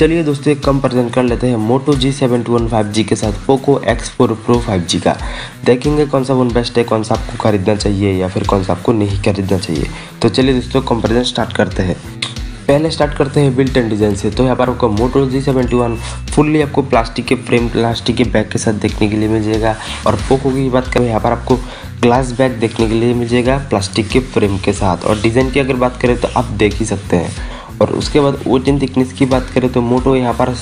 चलिए दोस्तों एक कम प्रेजेंट कर लेते हैं मोटो G71 5G के साथ पोको X4 Pro 5G का। देखेंगे कौन सा वन बेस्ट है, कौन सा आपको खरीदना चाहिए या फिर कौन सा आपको नहीं खरीदना चाहिए। तो चलिए दोस्तों कंपेरिजन स्टार्ट करते हैं। पहले स्टार्ट करते हैं बिल्ट एंड डिज़ाइन से। तो यहाँ पर आपको मोटो G71 फुल्ली आपको प्लास्टिक के फ्रेम, प्लास्टिक के बैग के साथ देखने के लिए मिल जाएगा। और पोको की बात करें, यहाँ पर आपको ग्लास बैग देखने के लिए मिल जाएगा प्लास्टिक के फ्रेम के साथ। और डिज़ाइन की अगर बात करें तो आप देख ही सकते हैं। और उसके बाद वजन थिकनेस की बात करें तो मोटो यहाँ पर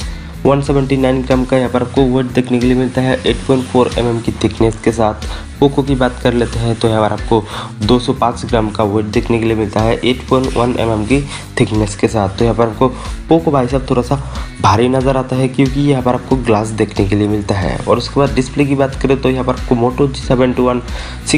179 ग्राम का यहाँ पर आपको वेट देखने के लिए मिलता है 8.4 mm की थिकनेस के साथ। पोको की बात कर लेते हैं तो यहाँ पर आपको 205 ग्राम का वेट देखने के लिए मिलता है 8.1 mm की थिकनेस के साथ। तो यहाँ पर आपको पोको भाई साहब थोड़ा सा भारी नज़र आता है क्योंकि यहाँ पर आपको ग्लास देखने के लिए मिलता है। और उसके बाद डिस्प्ले की बात करें तो यहाँ पर आपको मोटो G71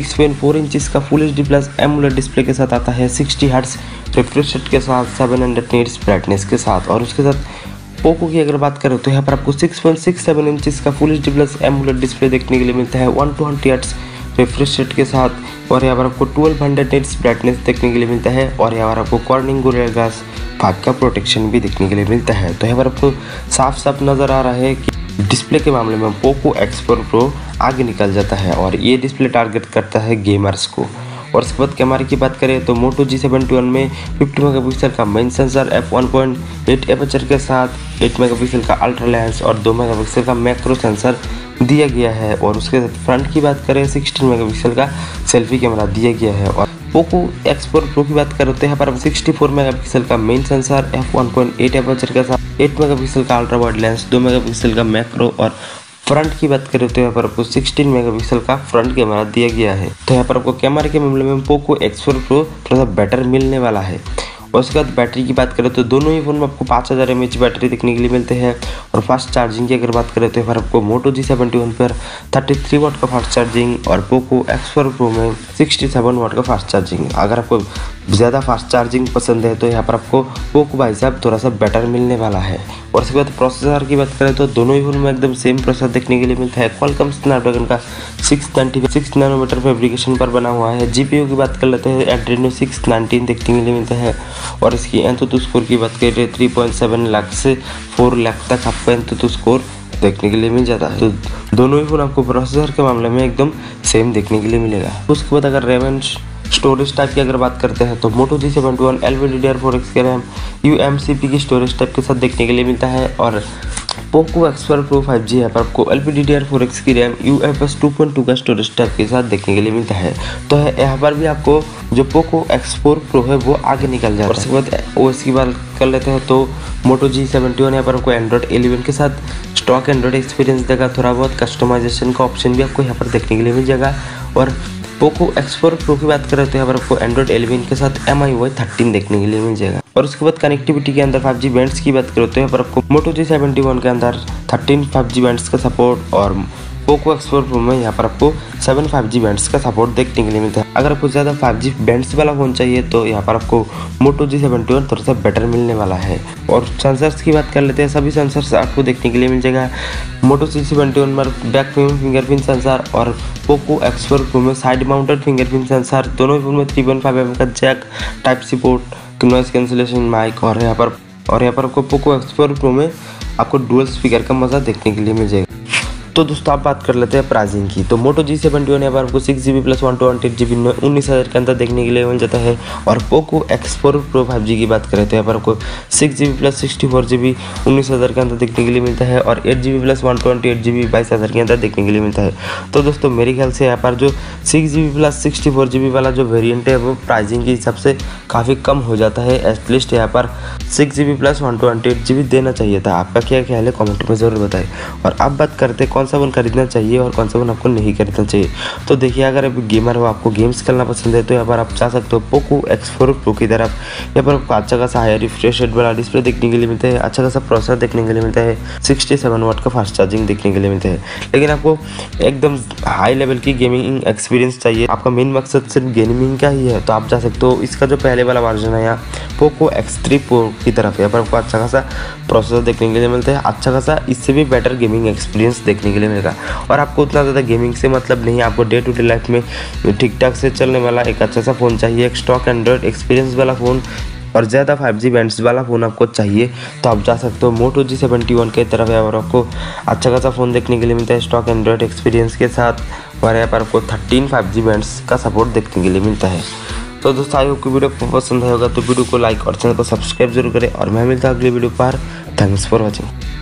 6.4 इंच का full HD plus AMOLED display के साथ आता है 60 हर्ट्ज रिफ्रेश रेट के साथ 700 nits ब्राइटनेस के साथ। और उसके साथ पोको की अगर बात करें तो यहाँ पर आपको 6.67 इंच का full HD plus AMOLED display देखने के लिए मिलता है 120 हर्ट्ज रिफ्रेश रेट के साथ। और यहाँ पर आपको 1200 nits ब्राइटनेस देखने के लिए मिलता है। और यहाँ पर आपको कॉर्निंग गोरिल्ला ग्लास 5 का प्रोटेक्शन भी देखने के लिए मिलता है। तो यहाँ पर आपको साफ साफ नज़र आ रहा है कि डिस्प्ले के मामले में पोको X4 Pro आगे निकल जाता है और ये डिस्प्ले टारगेट करता है गेमर्स को। और उसके बाद कैमरे की बात करें तो मोटो G71 में 50 मेगापिक्सल का मेन सेंसर f1.8 एपर्चर के साथ 8 मेगापिक्सल का अल्ट्रा लेंस और 2 मेगापिक्सल का मैक्रो सेंसर दिया गया है। और उसके साथ फ्रंट की बात करें 16 मेगापिक्सल का सेल्फी कैमरा दिया गया है। और पोको X4 Pro की बात करते हैं, यहाँ पर 64 मेगापिक्सल का मेन सेंसर f1.8 एपर्चर के साथ 8 मेगापिक्सल का अल्ट्रा वाइड लेंस, 2 मेगापिक्सल का मैक्रो। और फ्रंट की बात करें तो यहाँ पर आपको 16 मेगापिक्सल का फ्रंट कैमरा दिया गया है। तो यहाँ पर आपको कैमरे के मामले में पोको X4 Pro थोड़ा सा बेटर मिलने वाला है। और उसके बाद बैटरी की बात करें तो दोनों ही फ़ोन में आपको 5000 mAh बैटरी देखने के लिए मिलते हैं। और फास्ट चार्जिंग की अगर बात करें तो यहाँ पर आपको मोटो G71 पर 33 वाट का फास्ट चार्जिंग और पोको X4 Pro में 67 वाट का फास्ट चार्जिंग। अगर आपको ज़्यादा फास्ट चार्जिंग पसंद है तो यहाँ पर आपको पोको भाई साहब थोड़ा सा बेटर मिलने वाला है। और उसके बाद प्रोसेसर की बात करें तो दोनों ही फोन में एकदम सेम प्रोसेसर देखने के लिए मिलता है। क्वालकॉम स्नैपड्रैगन का 696 नैनोमीटर फैब्रिकेशन पर बना हुआ है। जीपीयू की बात कर लेते हैं, एड्रेनो 619 देखने के लिए मिलता है। और इसकी AnTuTu स्कोर की बात करें 3.7 लाख से 4 लाख तक आपको AnTuTu स्कोर देखने के लिए मिल जाता है। तो दोनों ही फोन आपको प्रोसेसर के मामले में एकदम सेम देखने के लिए मिलेगा। उसके बाद अगर रैम स्टोरेज टाइप की अगर बात करते हैं तो मोटो G71 LPDDR4X के रैम UMCP की स्टोरेज टाइप के साथ देखने के लिए मिलता है। और पोको X4 Pro 5G यहाँ पर आपको LPDDR4X की रैम UFS 2.2 का स्टोरेज टाइप के साथ देखने के लिए मिलता है। तो यहाँ पर भी आपको जो पोको X4 Pro है वो आगे निकल जाता है। और उसके बाद OS की बात कर लेते हैं तो मोटो G71 यहाँ पर आपको एंड्रॉयड 11 के साथ स्टॉक एंड्रॉयड एक्सपीरियंस देगा। थोड़ा बहुत कस्टमाइजेशन का ऑप्शन भी आपको यहाँ पर देखने के लिए मिल जाएगा। और पोको X4 Pro की बात करें तो यहाँ पर आपको एंड्रॉइड 11 के साथ MIUI 13 देखने के लिए मिल जाएगा। और उसके बाद कनेक्टिविटी के अंदर 5G बैंड्स की बात करें तो यहाँ पर आपको मोटो G71 के अंदर 13 5G बैंड्स का सपोर्ट और पोको X4 Pro में यहाँ पर आपको 7 5G बैंड्स का सपोर्ट देखने के लिए मिलता है। अगर आपको ज़्यादा 5G बैंड्स वाला फोन चाहिए तो यहाँ पर आपको मोटो G71 थोड़ा सा बेटर मिलने वाला है। और सेंसर्स की बात कर लेते हैं, सभी सेंसर्स आपको देखने के लिए मिल जाएगा। मोटो G71 पर बैक फिंगरप्रिंट सेंसर और पोको X4 Pro में साइड माउंटेड फिंगरप्रिंट सेंसर। दोनों फोन में 3.5mm का jack, type C port, noise cancellation mic. और यहाँ पर आपको पोको X4 Pro में आपको डुअल स्पीकर का मज़ा देखने के लिए मिल जाएगा। तो दोस्तों आप बात कर लेते हैं प्राइसिंग की। तो मोटो G71 यहाँ पर आपको 6GB प्लस 128GB में 19,000 के अंदर देखने के लिए मिल जाता है। और पोको X4 Pro 5G की बात करें तो यहाँ पर आपको 6GB प्लस 64GB 19,000 के अंदर देखने के लिए मिलता है। और 8GB प्लस 128GB 22,000 के अंदर देखने के लिए मिलता है। तो दोस्तों मेरे ख्याल से यहाँ पर जो 6GB प्लस 64GB वाला जो वेरियंट है वो प्राइसिंग के हिसाब से काफ़ी कम हो जाता है। एटलीस्ट यहाँ पर 6GB प्लस 128GB देना चाहिए था। आपका क्या ख्याल है कॉमेंट में ज़रूर बताएं। और आप बात करते कौन सा वन खरीदना चाहिए और कौन सा वन आपको नहीं खरीदना चाहिए। तो देखिए अगर आप गेमर हो, आपको गेम्स खेलना पसंद है तो यहाँ पर आप चाह सकते हो पोको X4 Pro की तरफ। यहाँ पर आपको अच्छा खासा हाई रिफ्रेश रेट वाला डिस्प्ले देखने के लिए मिलता है, अच्छा खासा प्रोसेसर देखने के लिए मिलता है, 67 वाट का फास्ट चार्जिंग देखने के लिए मिलता है। लेकिन आपको एकदम हाई लेवल की गेमिंग एक्सपीरियंस चाहिए, आपका मेन मकसद सिर्फ गेमिंग का ही है तो आप जा सकते हो इसका जो पहले वाला वर्जन है यहाँ पोको X3 Pro की तरफ। यहाँ पर आपको अच्छा खासा प्रोसेसर देखने के लिए मिलता है, अच्छा खासा इससे भी बेटर गेमिंग एक्सपीरियंस देखने के लिए मिलेगा। और आपको उतना ज़्यादा गेमिंग से मतलब नहीं, आपको डे टू डे लाइफ में ठीक ठाक से चलने वाला एक अच्छा सा फ़ोन चाहिए, एक स्टॉक एंड्रॉयड एक्सपीरियंस वाला फ़ोन और ज़्यादा 5G बैंड्स वाला फ़ोन आपको चाहिए तो आप जा सकते हो मोटो G71 की तरफ। यहाँ पर आपको अच्छा खासा फ़ोन देखने के लिए मिलता है स्टॉक एंड्रॉयड एक्सपीरियंस के साथ, और यहाँ पर आपको 13 5G बैंड्स का सपोर्ट देखने के लिए मिलता है। तो दोस्तों आई होप की वीडियो को पसंद आएगा, तो वीडियो को लाइक और चैनल को सब्सक्राइब जरूर करें, और मैं मिलता हूँ अगली वीडियो पर। Thanks for watching.